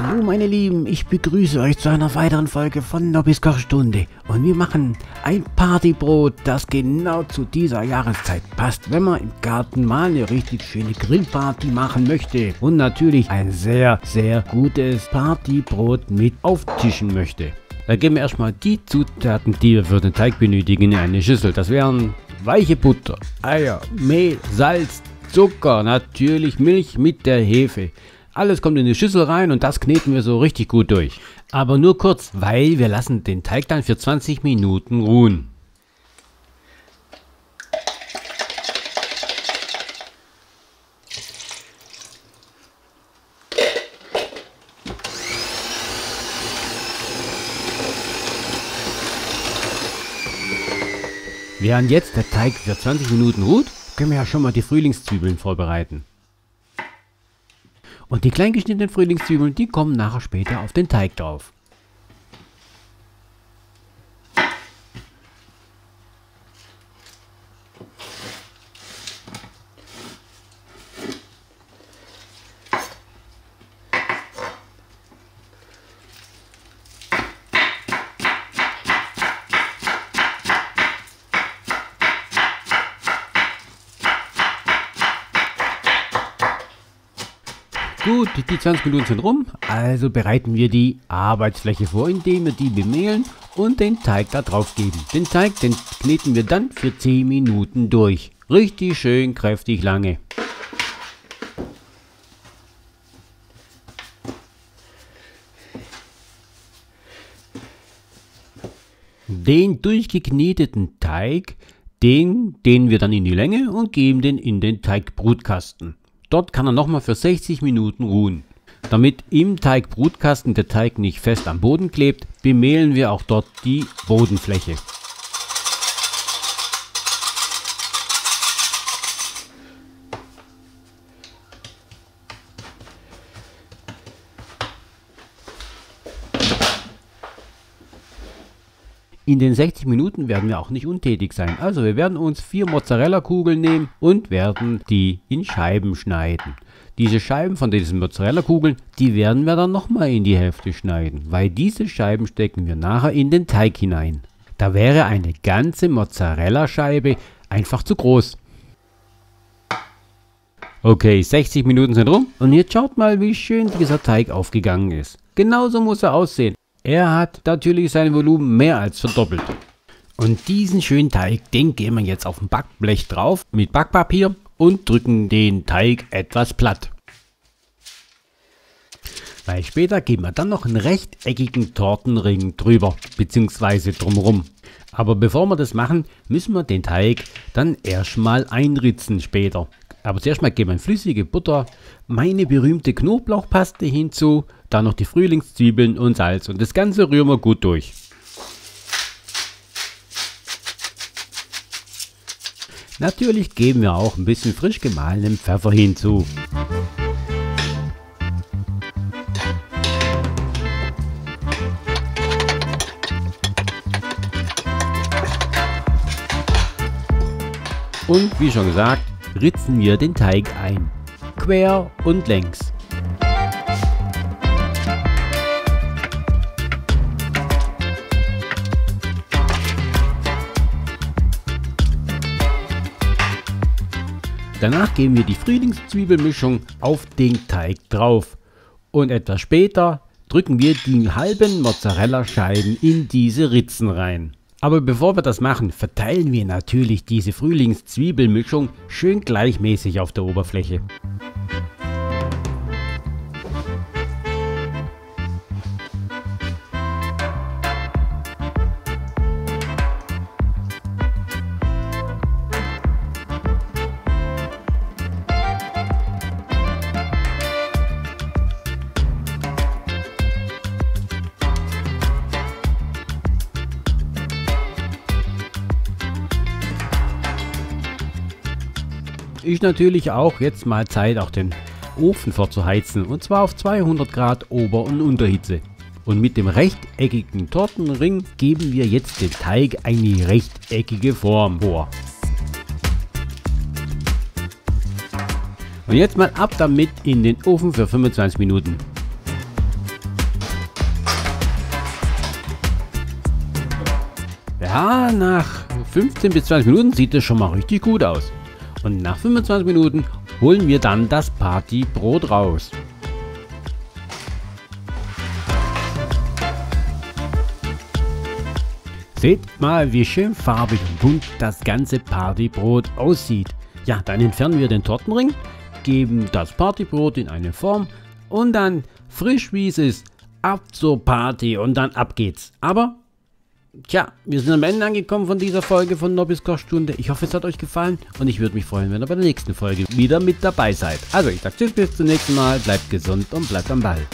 Hallo meine Lieben, ich begrüße euch zu einer weiteren Folge von Nobbi's Kochstunde. Und wir machen ein Partybrot, das genau zu dieser Jahreszeit passt, wenn man im Garten mal eine richtig schöne Grillparty machen möchte. Und natürlich ein sehr, sehr gutes Partybrot mit auftischen möchte. Da geben wir erstmal die Zutaten, die wir für den Teig benötigen, in eine Schüssel. Das wären weiche Butter, Eier, Mehl, Salz, Zucker, natürlich Milch mit der Hefe. Alles kommt in die Schüssel rein und das kneten wir so richtig gut durch. Aber nur kurz, weil wir lassen den Teig dann für 20 Minuten ruhen. Während jetzt der Teig für 20 Minuten ruht, können wir ja schon mal die Frühlingszwiebeln vorbereiten. Und die klein geschnittenen Frühlingszwiebeln, die kommen nachher später auf den Teig drauf. Gut, die 20 Minuten sind rum, also bereiten wir die Arbeitsfläche vor, indem wir die bemehlen und den Teig da drauf geben. Den Teig, den kneten wir dann für 10 Minuten durch. Richtig schön kräftig lange. Den durchgekneteten Teig, den dehnen wir dann in die Länge und geben den in den Teigbrutkasten. Dort kann er nochmal für 60 Minuten ruhen. Damit im Teigbrutkasten der Teig nicht fest am Boden klebt, bemehlen wir auch dort die Bodenfläche. In den 60 Minuten werden wir auch nicht untätig sein. Also wir werden uns 4 Mozzarella-Kugeln nehmen und werden die in Scheiben schneiden. Diese Scheiben von diesen Mozzarella-Kugeln, die werden wir dann nochmal in die Hälfte schneiden, weil diese Scheiben stecken wir nachher in den Teig hinein. Da wäre eine ganze Mozzarella-Scheibe einfach zu groß. Okay, 60 Minuten sind rum und jetzt schaut mal, wie schön dieser Teig aufgegangen ist. Genauso muss er aussehen. Er hat natürlich sein Volumen mehr als verdoppelt. Und diesen schönen Teig, den geben wir jetzt auf ein Backblech drauf mit Backpapier und drücken den Teig etwas platt. Weil später geben wir dann noch einen rechteckigen Tortenring drüber bzw. drumherum. Aber bevor wir das machen, müssen wir den Teig dann erstmal einritzen später. Aber zuerst mal geben wir flüssige Butter, meine berühmte Knoblauchpaste hinzu, dann noch die Frühlingszwiebeln und Salz und das Ganze rühren wir gut durch. Natürlich geben wir auch ein bisschen frisch gemahlenem Pfeffer hinzu. Und wie schon gesagt, ritzen wir den Teig ein, quer und längs. Danach geben wir die Frühlingszwiebelmischung auf den Teig drauf und etwas später drücken wir die halben Mozzarella-Scheiben in diese Ritzen rein. Aber bevor wir das machen, verteilen wir natürlich diese Frühlingszwiebelmischung schön gleichmäßig auf der Oberfläche. Ich natürlich auch jetzt mal Zeit, auch den Ofen vorzuheizen, und zwar auf 200 Grad Ober- und Unterhitze. Und mit dem rechteckigen Tortenring geben wir jetzt den Teig eine rechteckige Form vor. Und jetzt mal ab damit in den Ofen für 25 Minuten. Ja, nach 15 bis 20 Minuten sieht es schon mal richtig gut aus. Und nach 25 Minuten holen wir dann das Partybrot raus. Seht mal, wie schön farbig und bunt das ganze Partybrot aussieht. Ja, dann entfernen wir den Tortenring, geben das Partybrot in eine Form und dann frisch wie es ist, ab zur Party und dann ab geht's. Aber, tja, wir sind am Ende angekommen von dieser Folge von Nobbi's Kochstunde. Ich hoffe, es hat euch gefallen und ich würde mich freuen, wenn ihr bei der nächsten Folge wieder mit dabei seid. Also, ich sage tschüss, bis zum nächsten Mal, bleibt gesund und bleibt am Ball.